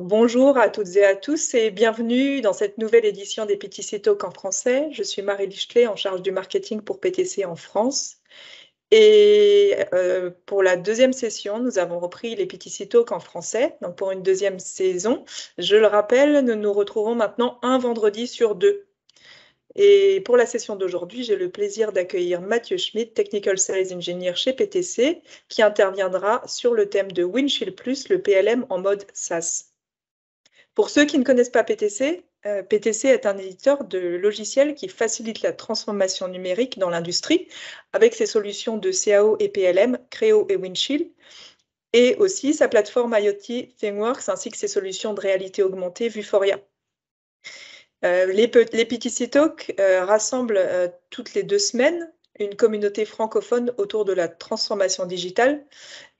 Donc bonjour à toutes et à tous et bienvenue dans cette nouvelle édition des PTC Talks en français. Je suis Marie-Lise Clay, en charge du marketing pour PTC en France. Et pour la deuxième session, nous avons repris les PTC Talks en français, donc pour une deuxième saison. Je le rappelle, nous nous retrouvons maintenant un vendredi sur deux. Et pour la session d'aujourd'hui, j'ai le plaisir d'accueillir Mathieu Schmitt, Technical Sales Engineer chez PTC, qui interviendra sur le thème de Windchill+, le PLM en mode SaaS. Pour ceux qui ne connaissent pas PTC, PTC est un éditeur de logiciels qui facilite la transformation numérique dans l'industrie avec ses solutions de CAO et PLM, CREO et Windchill, et aussi sa plateforme IoT ThingWorx ainsi que ses solutions de réalité augmentée Vuforia. Les PTC Talks rassemblent toutes les deux semaines une communauté francophone autour de la transformation digitale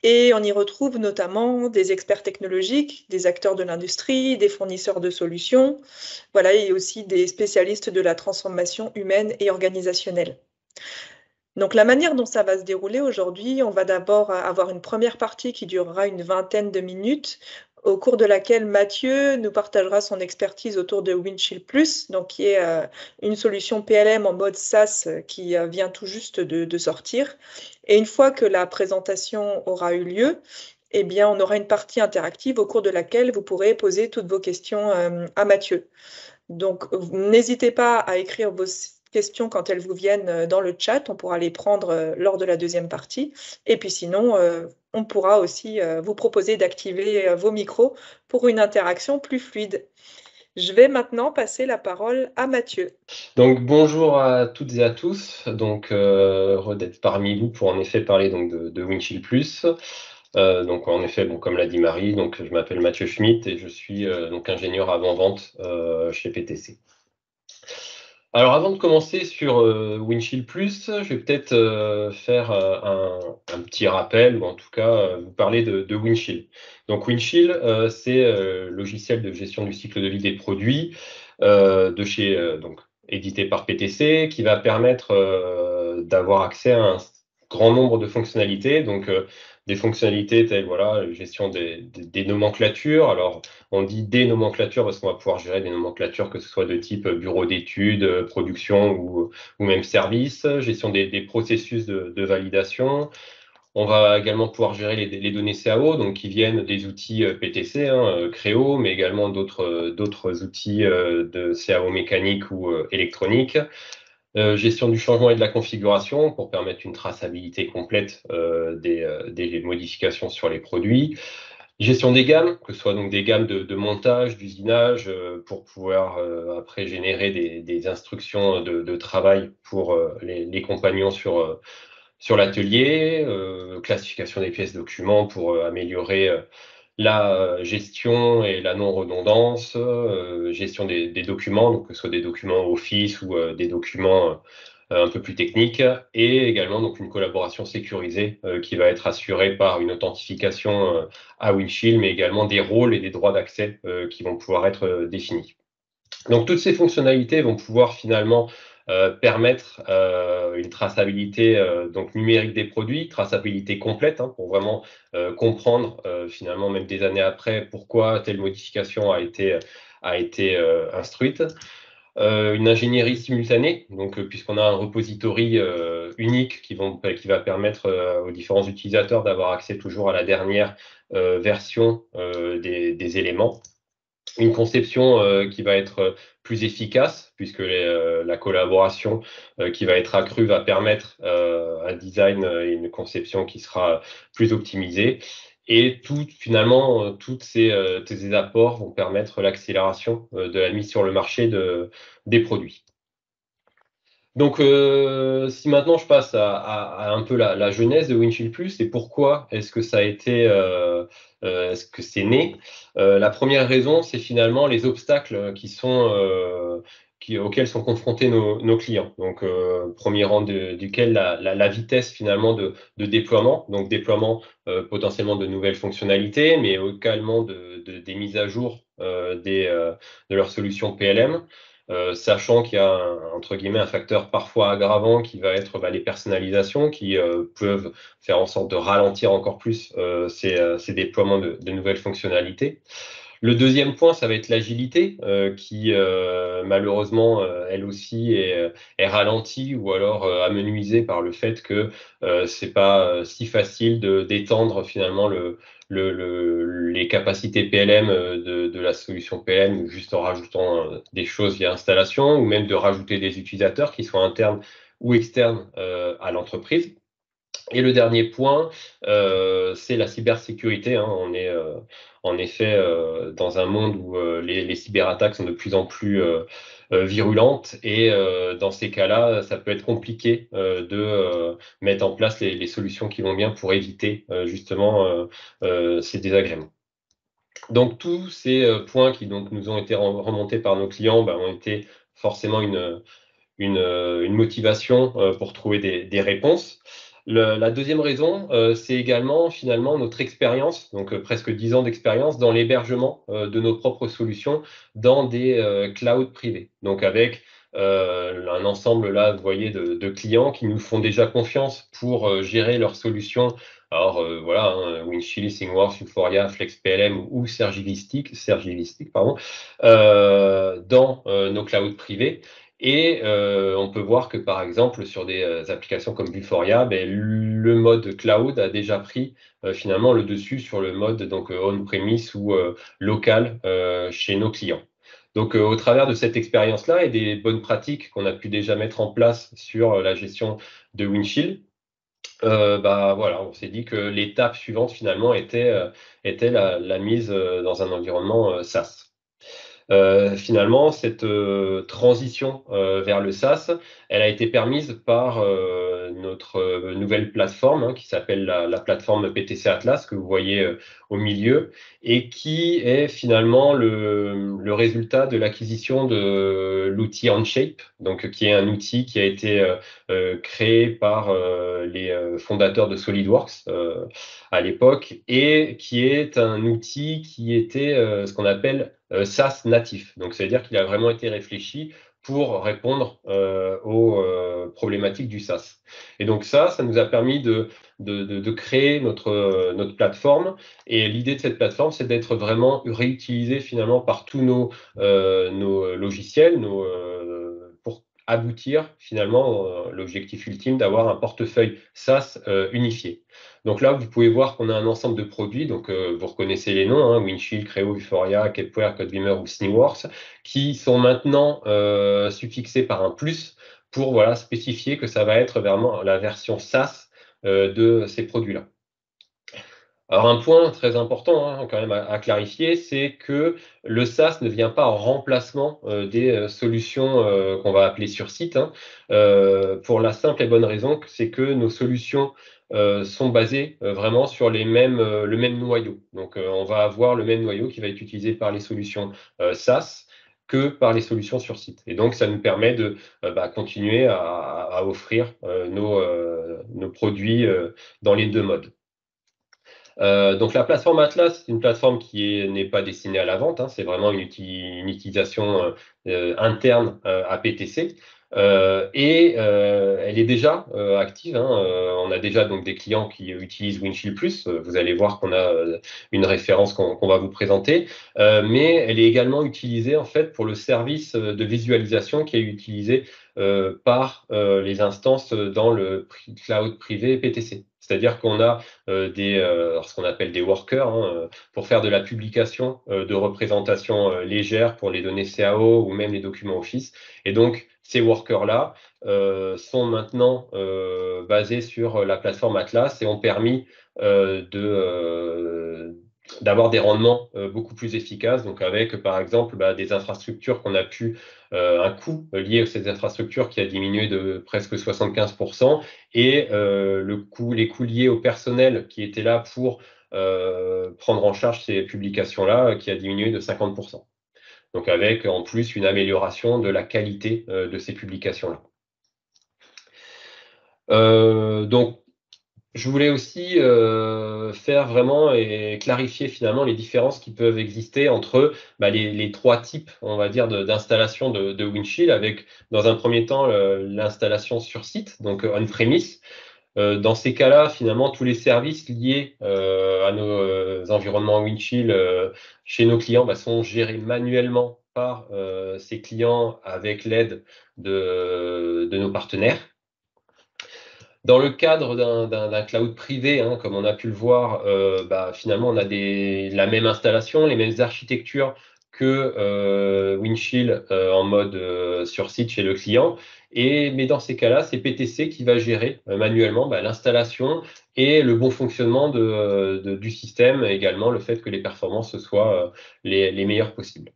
et on y retrouve notamment des experts technologiques, des acteurs de l'industrie, des fournisseurs de solutions, voilà, et aussi des spécialistes de la transformation humaine et organisationnelle. Donc la manière dont ça va se dérouler aujourd'hui, on va d'abord avoir une première partie qui durera une vingtaine de minutes, au cours de laquelle Mathieu nous partagera son expertise autour de Windchill+, donc qui est une solution PLM en mode SaaS qui vient tout juste de sortir. Et une fois que la présentation aura eu lieu, eh bien, on aura une partie interactive au cours de laquelle vous pourrez poser toutes vos questions à Mathieu. Donc, n'hésitez pas à écrire vos questions quand elles vous viennent dans le chat. On pourra les prendre lors de la deuxième partie. Et puis sinon, on pourra aussi vous proposer d'activer vos micros pour une interaction plus fluide. Je vais maintenant passer la parole à Mathieu. Donc bonjour à toutes et à tous. Donc heureux d'être parmi vous pour en effet parler donc de Windchill+. Donc en effet, bon, comme l'a dit Marie, donc je m'appelle Mathieu Schmitt et je suis donc ingénieur avant-vente chez PTC. Alors avant de commencer sur Windchill+, je vais peut-être faire un petit rappel ou en tout cas vous parler de Windchill. Donc Windchill, c'est logiciel de gestion du cycle de vie des produits de chez donc édité par PTC qui va permettre d'avoir accès à un grand nombre de fonctionnalités. Donc des fonctionnalités telles voilà gestion des nomenclatures. Alors on dit des nomenclatures parce qu'on va pouvoir gérer des nomenclatures que ce soit de type bureau d'études, production ou même service, gestion des processus de validation. On va également pouvoir gérer les données CAO donc qui viennent des outils PTC, CREO, mais également d'autres outils de CAO mécanique ou électronique. Gestion du changement et de la configuration pour permettre une traçabilité complète des modifications sur les produits. Gestion des gammes, que ce soit donc des gammes de montage, d'usinage, pour pouvoir après générer des instructions de travail pour les compagnons sur l'atelier. Classification des pièces documents pour améliorer la gestion et la non-redondance, gestion des documents, donc que ce soit des documents Office ou des documents un peu plus techniques, et également donc une collaboration sécurisée qui va être assurée par une authentification à Windchill, mais également des rôles et des droits d'accès qui vont pouvoir être définis. Donc toutes ces fonctionnalités vont pouvoir finalement permettre une traçabilité donc numérique des produits, traçabilité complète pour vraiment comprendre finalement même des années après pourquoi telle modification a été instruite. Une ingénierie simultanée, donc puisqu'on a un repository unique qui va permettre aux différents utilisateurs d'avoir accès toujours à la dernière version des éléments. Une conception qui va être plus efficace puisque la collaboration qui va être accrue va permettre un design et une conception qui sera plus optimisée. Et tous ces apports vont permettre l'accélération de la mise sur le marché des produits. Donc, si maintenant je passe à un peu la genèse de Windchill+, et pourquoi est-ce que ça a été, est-ce que c'est né? La première raison, c'est finalement les obstacles qui sont, auxquels sont confrontés nos clients. Donc, premier rang duquel la vitesse finalement de déploiement, donc déploiement potentiellement de nouvelles fonctionnalités, mais également des mises à jour de leurs solutions PLM. Sachant qu'il y a entre guillemets un facteur parfois aggravant qui va être les personnalisations qui peuvent faire en sorte de ralentir encore plus ces déploiements de nouvelles fonctionnalités. Le deuxième point, ça va être l'agilité qui, malheureusement, elle aussi est ralentie ou alors amenuisée par le fait que c'est pas si facile d'étendre finalement les capacités PLM de la solution PLM, juste en rajoutant des choses via installation ou même de rajouter des utilisateurs qui soient internes ou externes à l'entreprise. Et le dernier point, c'est la cybersécurité. Hein. On est en effet dans un monde où les cyberattaques sont de plus en plus virulentes. Et dans ces cas-là, ça peut être compliqué de mettre en place les solutions qui vont bien pour éviter justement ces désagréments. Donc tous ces points qui donc, nous ont été remontés par nos clients ont été forcément une motivation pour trouver des réponses. La deuxième raison, c'est également finalement notre expérience, donc presque 10 ans d'expérience dans l'hébergement de nos propres solutions dans des clouds privés. Donc avec un ensemble là, vous voyez, de clients qui nous font déjà confiance pour gérer leurs solutions. Alors voilà, hein, Windchill+, ThingWorx, Vuforia, FlexPLM ou Sergilistic pardon, dans nos clouds privés. Et on peut voir que, par exemple, sur des applications comme Vuforia, le mode cloud a déjà pris finalement le dessus sur le mode donc on-premise ou local chez nos clients. Donc, au travers de cette expérience-là et des bonnes pratiques qu'on a pu déjà mettre en place sur la gestion de Windchill, voilà, on s'est dit que l'étape suivante finalement était la mise dans un environnement SaaS. Finalement, cette transition vers le SaaS, elle a été permise par notre nouvelle plateforme qui s'appelle la plateforme PTC Atlas, que vous voyez au milieu, et qui est finalement le résultat de l'acquisition de l'outil OnShape, donc, qui est un outil qui a été créé par les fondateurs de SolidWorks à l'époque, et qui est un outil qui était ce qu'on appelle SaaS natif. Donc, c'est-à-dire qu'il a vraiment été réfléchi pour répondre aux problématiques du SaaS. Et donc ça nous a permis de créer notre plateforme. Et l'idée de cette plateforme, c'est d'être vraiment réutilisée finalement par tous nos logiciels, pour aboutir finalement l'objectif ultime d'avoir un portefeuille SaaS unifié. Donc là, vous pouvez voir qu'on a un ensemble de produits, donc vous reconnaissez les noms, Windchill, CREO, Vuforia, Capeware, Codebeamer ou Sneeworth, qui sont maintenant suffixés par un plus pour spécifier que ça va être vraiment la version SaaS de ces produits-là. Alors un point très important quand même à clarifier, c'est que le SaaS ne vient pas en remplacement des solutions qu'on va appeler sur site, pour la simple et bonne raison que c'est que nos solutions sont basés vraiment sur le même noyau. Donc, on va avoir le même noyau qui va être utilisé par les solutions SaaS que par les solutions sur site. Et donc, ça nous permet de continuer à offrir nos produits dans les deux modes. Donc, la plateforme Atlas, c'est une plateforme qui n'est pas destinée à la vente. C'est vraiment une utilisation interne à PTC. Elle est déjà active. On a déjà donc des clients qui utilisent Windchill+. Vous allez voir qu'on a une référence qu'on va vous présenter, mais elle est également utilisée en fait pour le service de visualisation qui est utilisé par les instances dans le cloud privé PTC. C'est-à-dire qu'on a ce qu'on appelle des workers pour faire de la publication de représentations légères pour les données CAO ou même les documents Office. Et donc, ces workers-là sont maintenant basés sur la plateforme Atlas et ont permis d'avoir des rendements beaucoup plus efficaces, donc avec par exemple des infrastructures qu'on a pu, un coût lié à ces infrastructures qui a diminué de presque 75%, et les coûts liés au personnel qui était là pour prendre en charge ces publications-là qui a diminué de 50%. Donc avec en plus une amélioration de la qualité de ces publications-là. Donc je voulais aussi faire vraiment et clarifier finalement les différences qui peuvent exister entre les trois types, on va dire, d'installation de Windchill, avec dans un premier temps l'installation sur site, donc on-premise, Dans ces cas-là, finalement, tous les services liés à nos environnements Windchill chez nos clients sont gérés manuellement par ces clients avec l'aide de nos partenaires. Dans le cadre d'un cloud privé, hein, comme on a pu le voir, finalement, on a la même installation, les mêmes architectures que Windchill en mode sur site chez le client. Mais dans ces cas-là, c'est PTC qui va gérer manuellement l'installation et le bon fonctionnement du système, également le fait que les performances soient les meilleures possibles.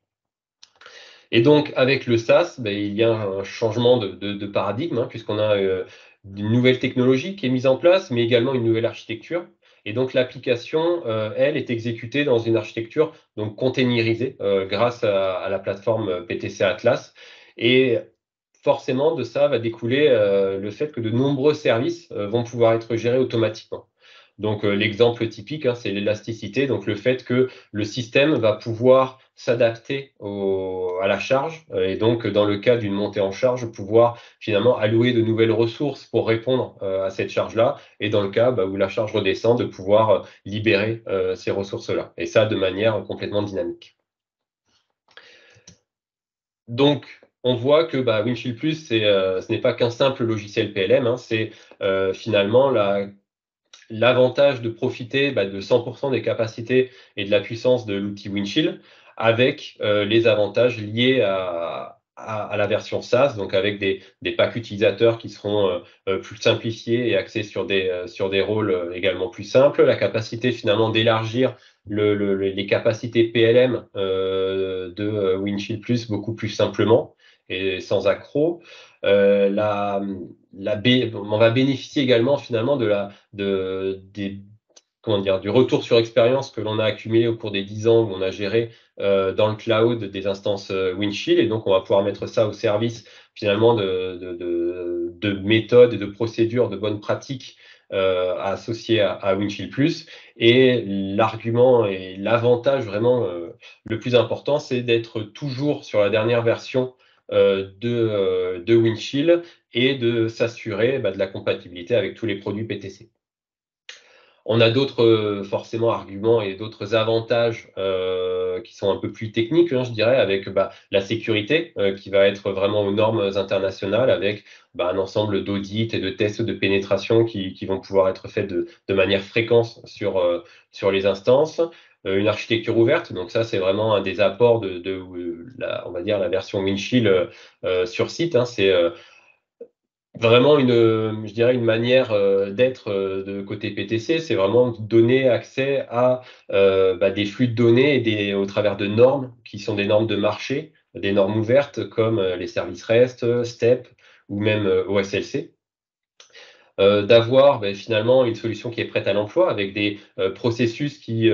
Et donc, avec le SaaS, il y a un changement de paradigme, hein, puisqu'on a une nouvelle technologie qui est mise en place, mais également une nouvelle architecture. Et donc, l'application, elle, est exécutée dans une architecture donc containerisée grâce à la plateforme PTC Atlas. Et forcément, de ça va découler le fait que de nombreux services vont pouvoir être gérés automatiquement. Donc, l'exemple typique, hein, c'est l'élasticité, donc le fait que le système va pouvoir s'adapter à la charge et donc, dans le cas d'une montée en charge, pouvoir finalement allouer de nouvelles ressources pour répondre à cette charge-là et dans le cas où la charge redescend, de pouvoir libérer ces ressources-là et ça de manière complètement dynamique. Donc, on voit que Windchill+, ce n'est pas qu'un simple logiciel PLM, hein, c'est finalement l'avantage de profiter de 100% des capacités et de la puissance de l'outil Windchill avec les avantages liés à la version SaaS, donc avec des packs utilisateurs qui seront plus simplifiés et axés sur des rôles également plus simples, la capacité finalement d'élargir les capacités PLM de Windchill+, beaucoup plus simplement et sans accroc. On va bénéficier également finalement du retour sur expérience que l'on a accumulé au cours des 10 ans où on a géré dans le cloud des instances Windchill et donc on va pouvoir mettre ça au service finalement de méthodes et de procédures, de bonnes pratiques associées à Windchill+. Et l'argument et l'avantage vraiment le plus important, c'est d'être toujours sur la dernière version de Windchill et de s'assurer de la compatibilité avec tous les produits PTC. On a d'autres forcément arguments et d'autres avantages qui sont un peu plus techniques, hein, je dirais, avec la sécurité qui va être vraiment aux normes internationales avec un ensemble d'audits et de tests de pénétration qui vont pouvoir être faits de manière fréquente sur les instances. Une architecture ouverte, donc ça c'est vraiment un des apports on va dire, la version Windchill sur site, hein, c'est vraiment je dirais une manière d'être de côté PTC, c'est vraiment donner accès à des flux de données au travers de normes qui sont des normes de marché, des normes ouvertes comme les services REST, STEP ou même OSLC. D'avoir finalement une solution qui est prête à l'emploi avec des processus qui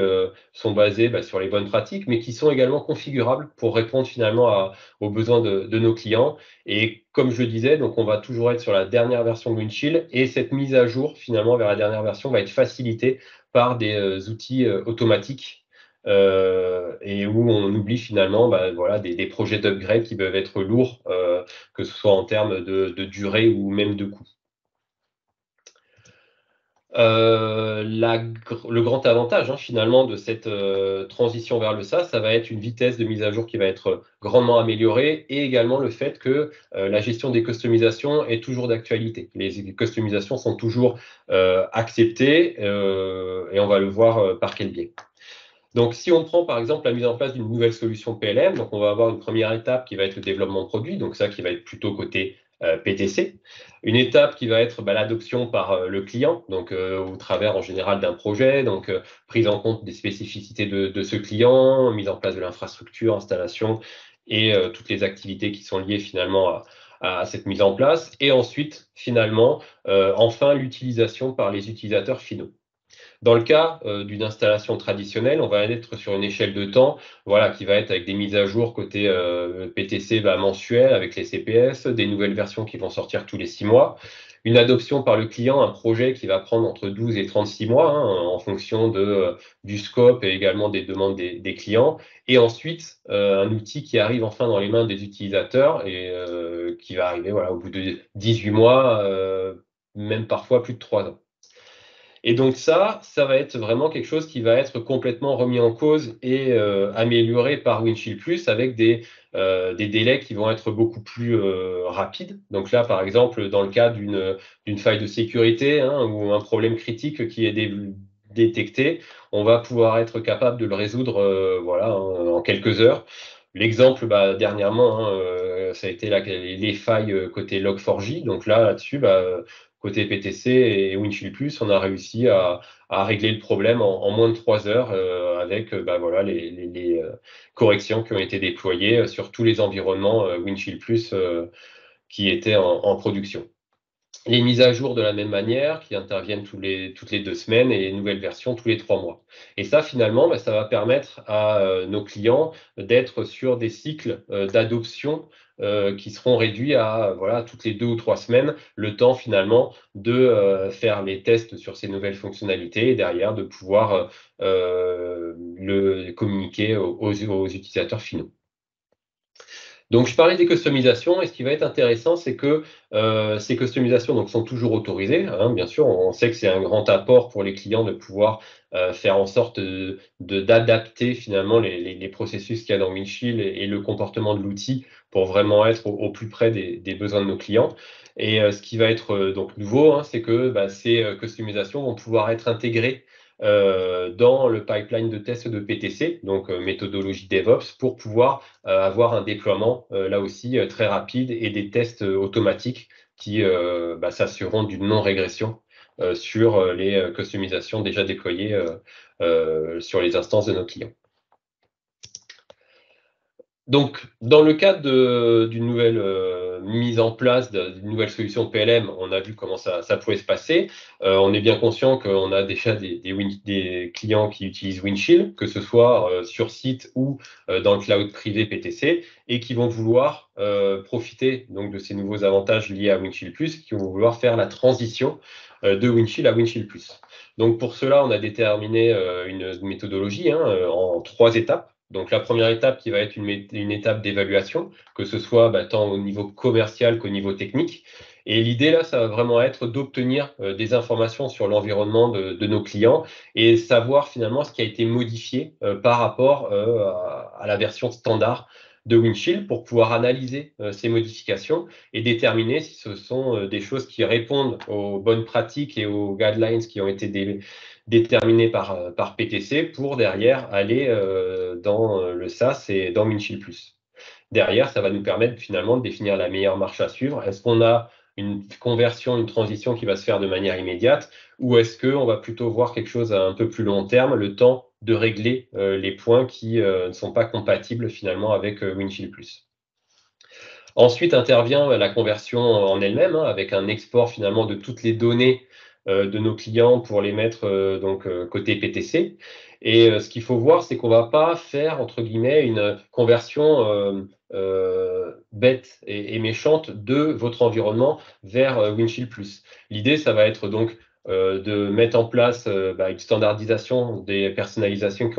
sont basés sur les bonnes pratiques, mais qui sont également configurables pour répondre finalement aux besoins de nos clients. Et comme je le disais, donc on va toujours être sur la dernière version de Windchill et cette mise à jour finalement vers la dernière version va être facilitée par des outils automatiques et où on oublie finalement des projets d'upgrade qui peuvent être lourds, que ce soit en termes de durée ou même de coût. Le grand avantage finalement de cette transition vers le SaaS, ça va être une vitesse de mise à jour qui va être grandement améliorée et également le fait que la gestion des customisations est toujours d'actualité. Les customisations sont toujours acceptées et on va le voir par quel biais. Donc, si on prend par exemple la mise en place d'une nouvelle solution PLM, donc on va avoir une première étape qui va être le développement de produit, donc ça qui va être plutôt côté PTC, une étape qui va être l'adoption par le client, donc au travers en général d'un projet, donc prise en compte des spécificités de ce client, mise en place de l'infrastructure, installation et toutes les activités qui sont liées finalement à cette mise en place, et ensuite finalement enfin l'utilisation par les utilisateurs finaux. Dans le cas d'une installation traditionnelle, on va être sur une échelle de temps qui va être avec des mises à jour côté PTC mensuel avec les CPS, des nouvelles versions qui vont sortir tous les 6 mois, une adoption par le client, un projet qui va prendre entre 12 et 36 mois hein, en fonction du scope et également des demandes des clients, et ensuite un outil qui arrive enfin dans les mains des utilisateurs et qui va arriver au bout de 18 mois même parfois plus de 3 ans. Et donc ça va être vraiment quelque chose qui va être complètement remis en cause et amélioré par Windchill+, avec des délais qui vont être beaucoup plus rapides. Donc là, par exemple, dans le cas d'une faille de sécurité ou un problème critique qui est détecté, on va pouvoir être capable de le résoudre en quelques heures. L'exemple, dernièrement, ça a été les failles côté Log4j. Donc là-dessus, côté PTC et Windchill+, on a réussi à régler le problème en moins de 3 heures avec les corrections qui ont été déployées sur tous les environnements Windchill+, qui étaient en production. Les mises à jour de la même manière, qui interviennent toutes les 2 semaines, et les nouvelles versions tous les 3 mois. Et ça, finalement, ça va permettre à nos clients d'être sur des cycles d'adoption qui seront réduits à toutes les 2 ou 3 semaines, le temps finalement de faire les tests sur ces nouvelles fonctionnalités et derrière de pouvoir le communiquer aux utilisateurs finaux. Donc, je parlais des customisations, et ce qui va être intéressant, c'est que ces customisations sont toujours autorisées. Bien sûr, on sait que c'est un grand apport pour les clients de pouvoir faire en sorte d'adapter finalement les processus qu'il y a dans Windchill et le comportement de l'outil pour vraiment être au plus près des besoins de nos clients. Et ce qui va être donc nouveau, c'est que ces customisations vont pouvoir être intégrées dans le pipeline de test de PTC, donc méthodologie DevOps, pour pouvoir avoir un déploiement là aussi très rapide et des tests automatiques qui s'assureront d'une non-régression sur les customisations déjà déployées sur les instances de nos clients. Donc, dans le cadre d'une nouvelle mise en place d'une nouvelle solution PLM, on a vu comment ça pouvait se passer. On est bien conscient qu'on a déjà des clients qui utilisent Windchill, que ce soit sur site ou dans le cloud privé PTC, et qui vont vouloir profiter donc de ces nouveaux avantages liés à Windchill+, qui vont vouloir faire la transition de Windchill à Windchill+. Donc, pour cela, on a déterminé une méthodologie en 3 étapes. Donc, la première étape qui va être une étape d'évaluation, que ce soit tant au niveau commercial qu'au niveau technique. Et l'idée, là, ça va vraiment être d'obtenir des informations sur l'environnement de nos clients et savoir finalement ce qui a été modifié par rapport à la version standard de Windchill pour pouvoir analyser ces modifications et déterminer si ce sont des choses qui répondent aux bonnes pratiques et aux guidelines qui ont été déterminées par PTC pour derrière aller dans le SaaS et dans Windchill+. Derrière, ça va nous permettre finalement de définir la meilleure marche à suivre. Est-ce qu'on a une conversion, une transition qui va se faire de manière immédiate, ou est-ce qu'on va plutôt voir quelque chose à un peu plus long terme, le temps de régler les points qui ne sont pas compatibles finalement avec Windchill+. Ensuite intervient la conversion en elle-même, avec un export finalement de toutes les données de nos clients pour les mettre côté PTC. Et ce qu'il faut voir, c'est qu'on ne va pas faire, entre guillemets, une conversion bête et méchante de votre environnement vers Windchill+. L'idée, ça va être donc de mettre en place une standardisation des personnalisations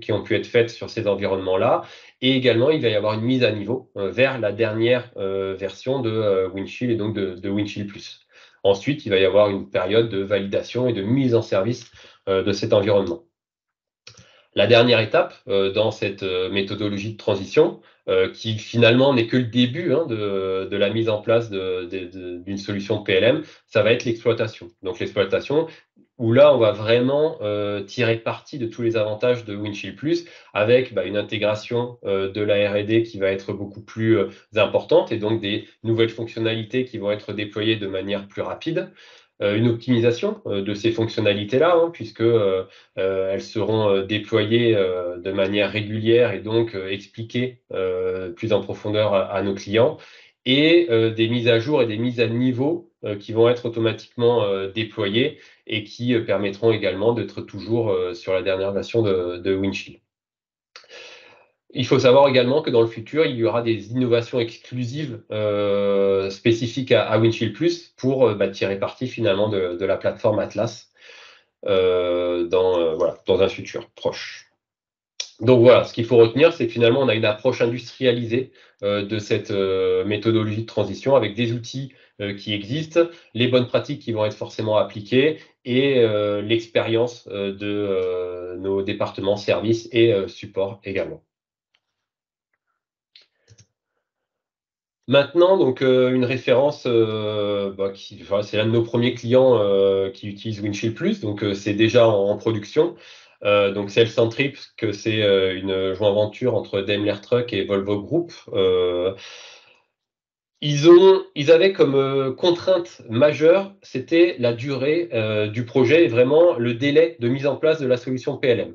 qui ont pu être faites sur ces environnements-là. Et également, il va y avoir une mise à niveau vers la dernière version de Windchill et donc de Windchill+. Ensuite, il va y avoir une période de validation et de mise en service de cet environnement. La dernière étape dans cette méthodologie de transition, qui finalement n'est que le début de la mise en place d'une solution PLM, ça va être l'exploitation. Donc l'exploitation, où là, on va vraiment tirer parti de tous les avantages de Windchill+, avec une intégration de la R&D qui va être beaucoup plus importante, et donc des nouvelles fonctionnalités qui vont être déployées de manière plus rapide. Une optimisation de ces fonctionnalités-là, puisque elles seront déployées de manière régulière et donc expliquées plus en profondeur à nos clients, et des mises à jour et des mises à niveau qui vont être automatiquement déployées et qui permettront également d'être toujours sur la dernière version de Windchill. Il faut savoir également que dans le futur, il y aura des innovations exclusives spécifiques à Windchill+, pour tirer parti finalement de la plateforme Atlas dans un futur proche. Donc voilà, ce qu'il faut retenir, c'est que finalement, on a une approche industrialisée de cette méthodologie de transition avec des outils qui existent, les bonnes pratiques qui vont être forcément appliquées et l'expérience de nos départements services et support également. Maintenant, donc une référence, c'est l'un de nos premiers clients qui utilise Windchill+, donc c'est déjà en production. Donc Cellcentric, que c'est une joint venture entre Daimler Truck et Volvo Group. Ils avaient comme contrainte majeure, c'était la durée du projet et vraiment le délai de mise en place de la solution PLM.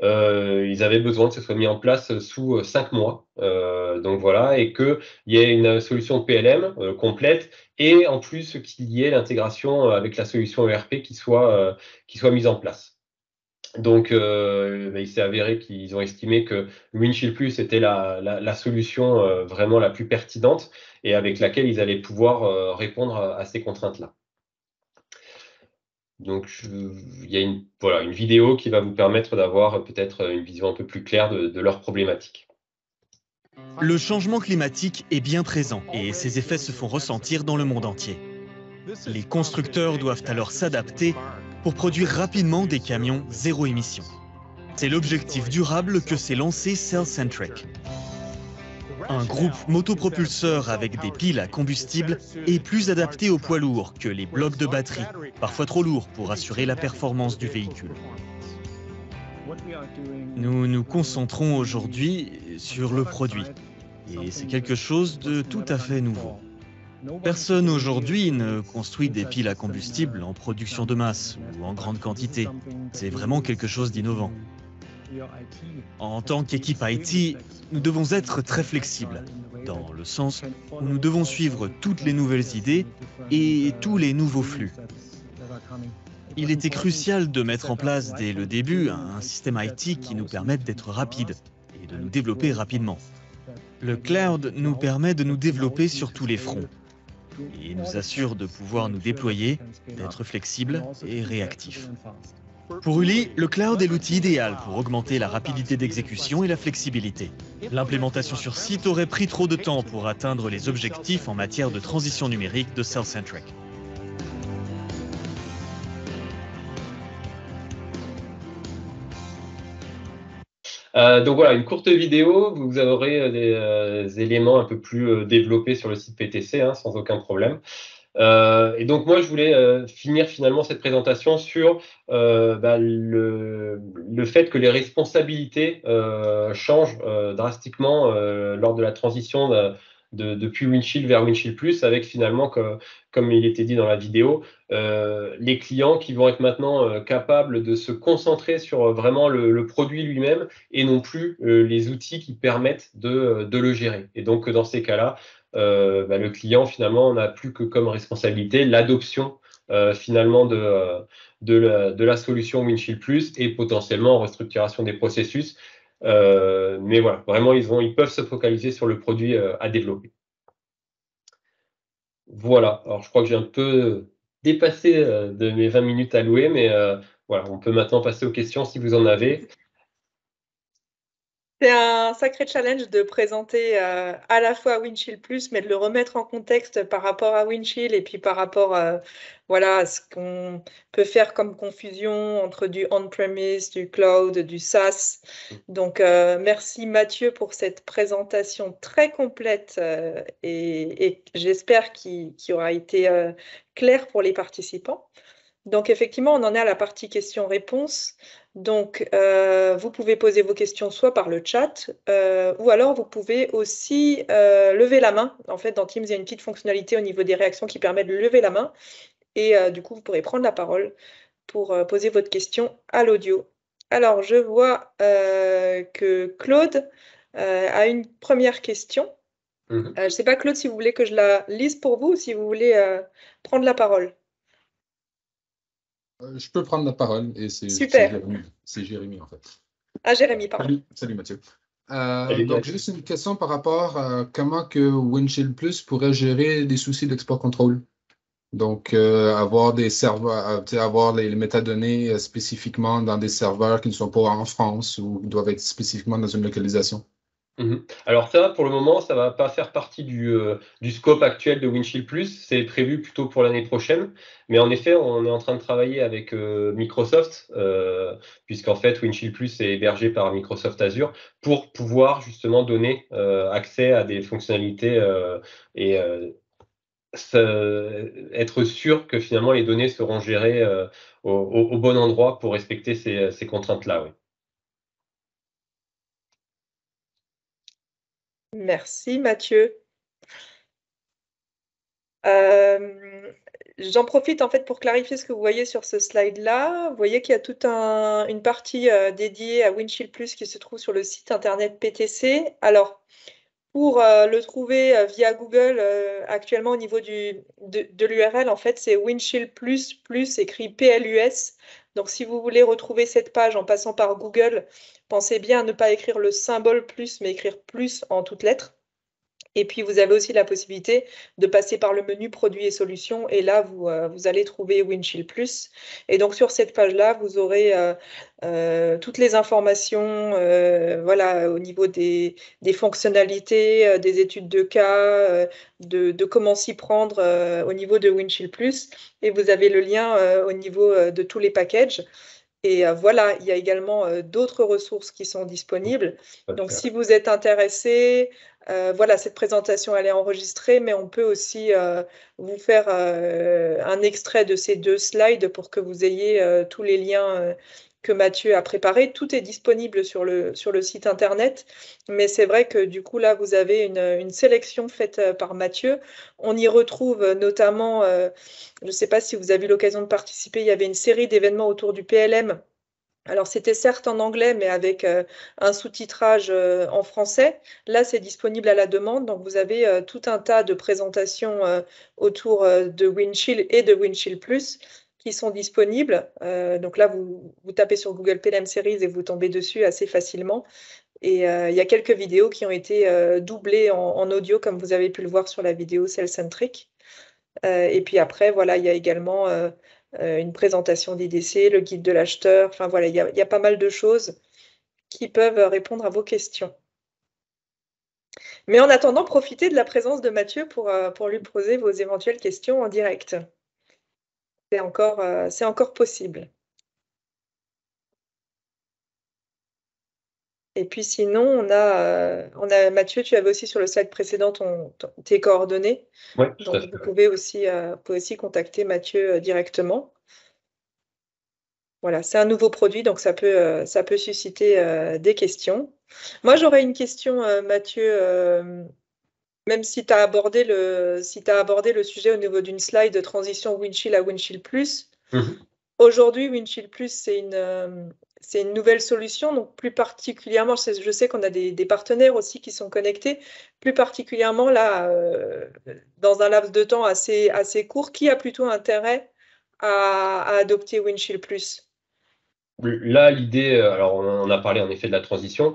Ils avaient besoin que ce soit mis en place sous 5 mois, donc voilà, et qu'il y ait une solution PLM complète et en plus qu'il y ait l'intégration avec la solution ERP qui soit mise en place. Donc il s'est avéré qu'ils ont estimé que Windchill+ était la solution vraiment la plus pertinente et avec laquelle ils allaient pouvoir répondre à ces contraintes-là. Donc, il y a une vidéo qui va vous permettre d'avoir peut-être une vision un peu plus claire de leurs problématiques. Le changement climatique est bien présent et ses effets se font ressentir dans le monde entier. Les constructeurs doivent alors s'adapter pour produire rapidement des camions zéro émission. C'est l'objectif durable que s'est lancé Cellcentric. Un groupe motopropulseur avec des piles à combustible est plus adapté aux poids lourds que les blocs de batterie, parfois trop lourds pour assurer la performance du véhicule. Nous nous concentrons aujourd'hui sur le produit, et c'est quelque chose de tout à fait nouveau. Personne aujourd'hui ne construit des piles à combustible en production de masse ou en grande quantité. C'est vraiment quelque chose d'innovant. En tant qu'équipe IT, nous devons être très flexibles, dans le sens où nous devons suivre toutes les nouvelles idées et tous les nouveaux flux. Il était crucial de mettre en place dès le début un système IT qui nous permette d'être rapides et de nous développer rapidement. Le cloud nous permet de nous développer sur tous les fronts et nous assure de pouvoir nous déployer, d'être flexibles et réactifs. Pour Uli, le cloud est l'outil idéal pour augmenter la rapidité d'exécution et la flexibilité. L'implémentation sur site aurait pris trop de temps pour atteindre les objectifs en matière de transition numérique de Cellcentric. Donc voilà, une courte vidéo, vous aurez des éléments un peu plus développés sur le site PTC, hein, sans aucun problème. Et donc moi je voulais finir finalement cette présentation sur le fait que les responsabilités changent drastiquement lors de la transition depuis Windchill vers Windchill+, avec finalement, comme il était dit dans la vidéo, les clients qui vont être maintenant capables de se concentrer sur vraiment le produit lui-même et non plus les outils qui permettent de le gérer. Et donc dans ces cas-là, le client finalement n'a plus que comme responsabilité l'adoption finalement de la solution Windchill+ et potentiellement en restructuration des processus. Mais voilà, vraiment ils peuvent se focaliser sur le produit à développer. Voilà, alors je crois que j'ai un peu dépassé de mes 20 minutes allouées, mais voilà, on peut maintenant passer aux questions si vous en avez. C'est un sacré challenge de présenter à la fois Windchill+, mais de le remettre en contexte par rapport à Windchill et puis par rapport à ce qu'on peut faire comme confusion entre du on-premise, du cloud, du SaaS. Donc, merci Mathieu pour cette présentation très complète et j'espère qu'il aura été clair pour les participants. Donc, effectivement, on en est à la partie questions-réponses. Donc, vous pouvez poser vos questions soit par le chat ou alors vous pouvez aussi lever la main. En fait, dans Teams, il y a une petite fonctionnalité au niveau des réactions qui permet de lever la main. Et du coup, vous pourrez prendre la parole pour poser votre question à l'audio. Alors, je vois que Claude a une première question. Je ne sais pas, Claude, si vous voulez que je la lise pour vous ou si vous voulez prendre la parole. Je peux prendre la parole et c'est Jérémy en fait. Ah, Jérémy, pardon. Salut Mathieu. Donc, juste une question par rapport à comment que Windchill+ pourrait gérer des soucis d'export contrôle. Donc, avoir des serveurs, avoir les métadonnées spécifiquement dans des serveurs qui ne sont pas en France ou doivent être spécifiquement dans une localisation. Alors ça, pour le moment, ça ne va pas faire partie du scope actuel de Windchill+. C'est prévu plutôt pour l'année prochaine. Mais en effet, on est en train de travailler avec Microsoft, puisqu'en fait, Windchill+ est hébergé par Microsoft Azure, pour pouvoir justement donner accès à des fonctionnalités être sûr que finalement les données seront gérées au bon endroit pour respecter ces contraintes-là. Oui. Merci Mathieu. J'en profite en fait pour clarifier ce que vous voyez sur ce slide-là. Vous voyez qu'il y a toute une partie dédiée à Windchill+ qui se trouve sur le site internet PTC. Alors, pour le trouver via Google, actuellement au niveau de l'URL, en fait, c'est Windchill++, écrit PLUS. Donc, si vous voulez retrouver cette page en passant par Google, pensez bien à ne pas écrire le symbole plus, mais écrire plus en toutes lettres. Et puis, vous avez aussi la possibilité de passer par le menu produits et solutions. Et là, vous allez trouver Windchill+. Et donc, sur cette page-là, vous aurez toutes les informations voilà, au niveau des fonctionnalités, des études de cas, de comment s'y prendre au niveau de Windchill+. Et vous avez le lien au niveau de tous les packages. Et voilà, il y a également d'autres ressources qui sont disponibles. Donc, si vous êtes intéressé, voilà, cette présentation, elle est enregistrée, mais on peut aussi vous faire un extrait de ces deux slides pour que vous ayez tous les liens que Mathieu a préparé. Tout est disponible sur le site internet, mais c'est vrai que du coup là vous avez une sélection faite par Mathieu. On y retrouve notamment, je ne sais pas si vous avez eu l'occasion de participer, il y avait une série d'événements autour du PLM. Alors c'était certes en anglais, mais avec un sous-titrage en français. Là, c'est disponible à la demande. Donc vous avez tout un tas de présentations autour de Windchill et de Windchill+. Qui sont disponibles. Donc là, vous tapez sur Google PLM Series et vous tombez dessus assez facilement. Et il y a quelques vidéos qui ont été doublées en audio, comme vous avez pu le voir sur la vidéo Cellcentric. Et puis après, voilà, il y a également une présentation des décès, le guide de l'acheteur. Enfin voilà, il y a pas mal de choses qui peuvent répondre à vos questions. Mais en attendant, profitez de la présence de Mathieu pour lui poser vos éventuelles questions en direct. C'est encore possible. Et puis sinon, on a Mathieu, tu avais aussi sur le slide précédent tes coordonnées. Ouais, donc vous pouvez aussi contacter Mathieu directement. Voilà, c'est un nouveau produit, donc ça peut susciter des questions. Moi, j'aurais une question, Mathieu. Même si tu as abordé le sujet au niveau d'une slide de transition Windchill à Windchill+, aujourd'hui Windchill+, c'est une nouvelle solution, donc plus particulièrement, je sais qu'on a des partenaires aussi qui sont connectés, plus particulièrement là, dans un laps de temps assez court, qui a plutôt intérêt à adopter Windchill+. Là, l'idée, alors on a parlé en effet de la transition,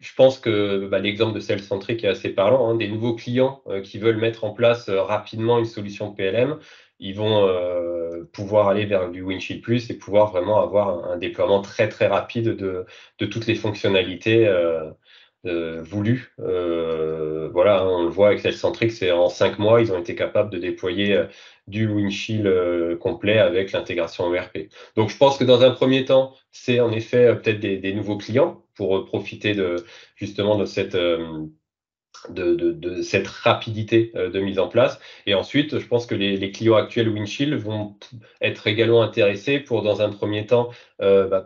je pense que l'exemple de Cellcentric est assez parlant, hein, des nouveaux clients qui veulent mettre en place rapidement une solution PLM, ils vont pouvoir aller vers du Windchill+ et pouvoir vraiment avoir un déploiement très très rapide de toutes les fonctionnalités voulues. Voilà, on le voit avec Cellcentric, c'est en 5 mois, ils ont été capables de déployer du Windchill complet avec l'intégration ERP. Donc, je pense que dans un premier temps, c'est en effet peut-être des nouveaux clients pour profiter de cette rapidité de mise en place. Et ensuite, je pense que les clients actuels Windchill vont être également intéressés pour, dans un premier temps,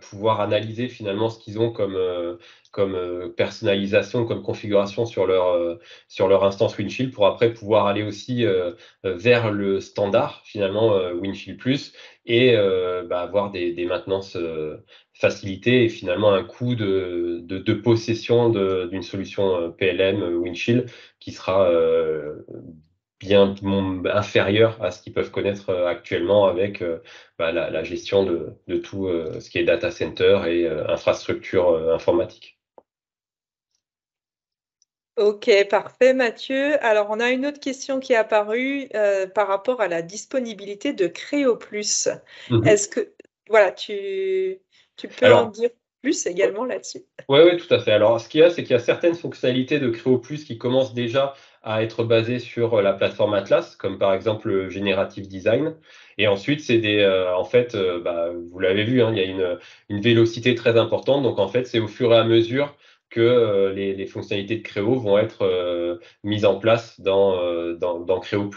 pouvoir analyser finalement ce qu'ils ont comme personnalisation, comme configuration sur leur instance Windchill, pour après pouvoir aller aussi vers le standard finalement Windchill+, et avoir des maintenances facilitées et finalement un coût de possession d'une solution PLM Windchill qui sera bien inférieur à ce qu'ils peuvent connaître actuellement avec la gestion de tout ce qui est data center et infrastructure informatique. Ok, parfait Mathieu. Alors, on a une autre question qui est apparue par rapport à la disponibilité de CREO+. Est-ce que, voilà, tu peux en dire plus également là-dessus. Oui, tout à fait. Alors, ce qu'il y a, c'est qu'il y a certaines fonctionnalités de Creo Plus qui commencent déjà à être basées sur la plateforme Atlas, comme par exemple le Generative Design. Et ensuite, c'est des, vous l'avez vu, hein, il y a une vélocité très importante. Donc, en fait, c'est au fur et à mesure que les fonctionnalités de Creo vont être mises en place dans Creo+.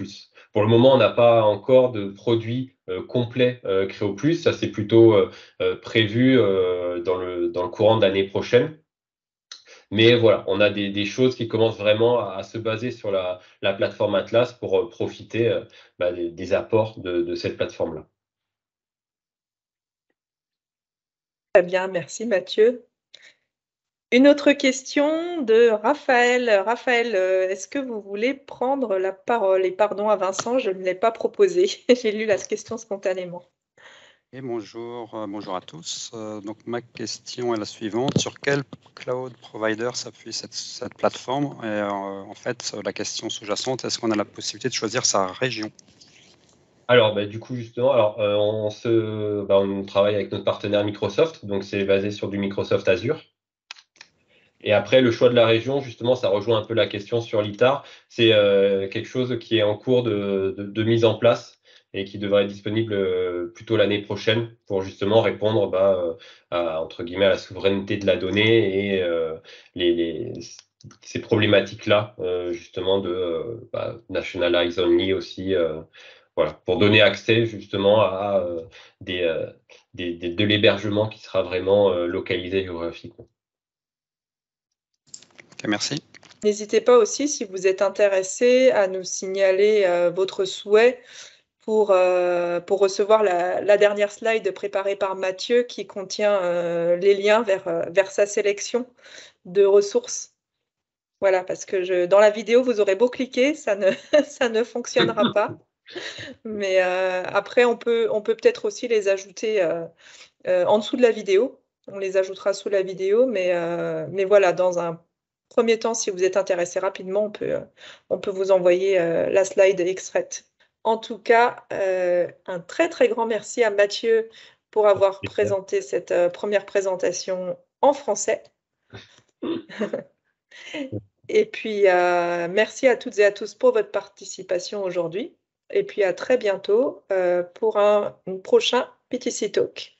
Pour le moment, on n'a pas encore de produit complet Creo+. Ça, c'est plutôt prévu dans le courant d'année prochaine. Mais voilà, on a des choses qui commencent vraiment à se baser sur la plateforme Atlas pour profiter des apports de cette plateforme-là. Très bien, merci Mathieu. Une autre question de Raphaël. Raphaël, est-ce que vous voulez prendre la parole? Et pardon à Vincent, je ne l'ai pas proposé. J'ai lu la question spontanément. Et bonjour à tous. Donc ma question est la suivante. Sur quel cloud provider s'appuie cette plateforme? Et en fait, la question sous-jacente, est-ce qu'on a la possibilité de choisir sa région? Alors, du coup, justement, on travaille avec notre partenaire Microsoft. Donc, c'est basé sur du Microsoft Azure. Et après, le choix de la région, justement, ça rejoint un peu la question sur l'ITAR. C'est quelque chose qui est en cours de mise en place et qui devrait être disponible plutôt l'année prochaine pour justement répondre entre guillemets, à la souveraineté de la donnée et ces problématiques-là, justement, de nationalize only aussi. Voilà, pour donner accès justement à de l'hébergement qui sera vraiment localisé géographiquement. Merci. N'hésitez pas aussi, si vous êtes intéressé, à nous signaler votre souhait pour recevoir la dernière slide préparée par Mathieu qui contient les liens vers sa sélection de ressources. Voilà, parce que dans la vidéo, vous aurez beau cliquer, ça ne fonctionnera pas. Mais après, on peut peut-être aussi les ajouter en dessous de la vidéo. On les ajoutera sous la vidéo, mais voilà, dans un premier temps, si vous êtes intéressé rapidement, on peut vous envoyer la slide extraite. En tout cas, un très très grand merci à Mathieu pour avoir présenté cette première présentation en français. Et puis, merci à toutes et à tous pour votre participation aujourd'hui. Et puis, à très bientôt pour un prochain PTC Talk.